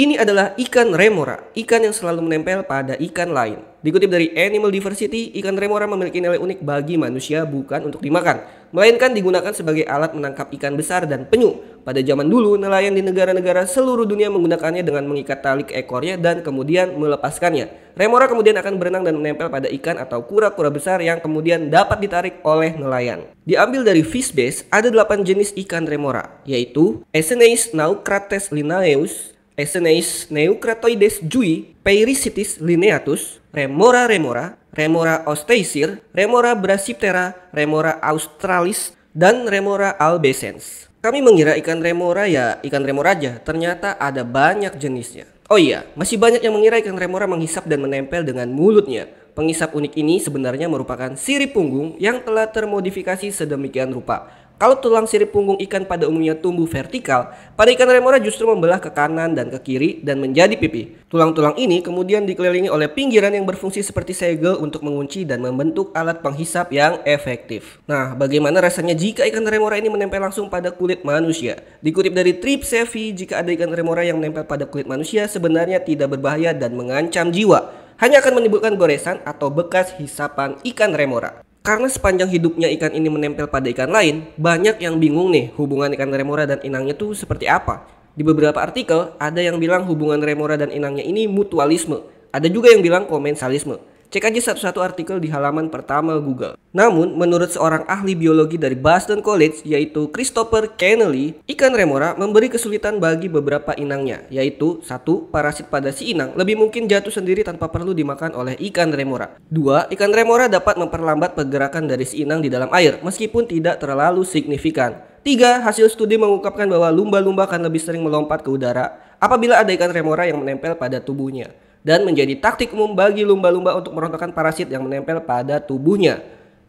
Ini adalah ikan remora, ikan yang selalu menempel pada ikan lain. Dikutip dari Animal Diversity, ikan remora memiliki nilai unik bagi manusia bukan untuk dimakan, melainkan digunakan sebagai alat menangkap ikan besar dan penyu. Pada zaman dulu, nelayan di negara-negara seluruh dunia menggunakannya dengan mengikat tali ke ekornya dan kemudian melepaskannya. Remora kemudian akan berenang dan menempel pada ikan atau kura-kura besar yang kemudian dapat ditarik oleh nelayan. Diambil dari FishBase, ada 8 jenis ikan remora, yaitu Essenes naucrates linnaeus, Essenes neucratoides jui, Peiricitis lineatus, Remora remora, Remora osteisir, Remora brachyptera, Remora australis, dan Remora albescens. Kami mengira ikan remora ya ikan remora aja, ternyata ada banyak jenisnya. Oh iya, masih banyak yang mengira ikan remora menghisap dan menempel dengan mulutnya. Penghisap unik ini sebenarnya merupakan sirip punggung yang telah termodifikasi sedemikian rupa. Kalau tulang sirip punggung ikan pada umumnya tumbuh vertikal, pada ikan remora justru membelah ke kanan dan ke kiri dan menjadi pipi. Tulang-tulang ini kemudian dikelilingi oleh pinggiran yang berfungsi seperti segel untuk mengunci dan membentuk alat penghisap yang efektif. Nah, bagaimana rasanya jika ikan remora ini menempel langsung pada kulit manusia? Dikutip dari Trip Savvy, jika ada ikan remora yang menempel pada kulit manusia sebenarnya tidak berbahaya dan mengancam jiwa. Hanya akan menimbulkan goresan atau bekas hisapan ikan remora. Karena sepanjang hidupnya ikan ini menempel pada ikan lain, banyak yang bingung nih hubungan ikan remora dan inangnya tuh seperti apa. Di beberapa artikel, ada yang bilang hubungan remora dan inangnya ini mutualisme. Ada juga yang bilang komensalisme. Cek aja satu-satu artikel di halaman pertama Google. Namun, menurut seorang ahli biologi dari Boston College, yaitu Christopher Kennelly, ikan remora memberi kesulitan bagi beberapa inangnya, yaitu 1. Parasit pada si inang lebih mungkin jatuh sendiri tanpa perlu dimakan oleh ikan remora. 2. Ikan remora dapat memperlambat pergerakan dari si inang di dalam air, meskipun tidak terlalu signifikan. 3. Hasil studi mengungkapkan bahwa lumba-lumba akan lebih sering melompat ke udara apabila ada ikan remora yang menempel pada tubuhnya, dan menjadi taktik umum bagi lumba-lumba untuk merontokkan parasit yang menempel pada tubuhnya.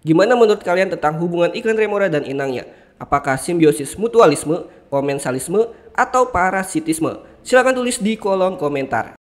Gimana menurut kalian tentang hubungan ikan remora dan inangnya? Apakah simbiosis mutualisme, komensalisme, atau parasitisme? Silahkan tulis di kolom komentar.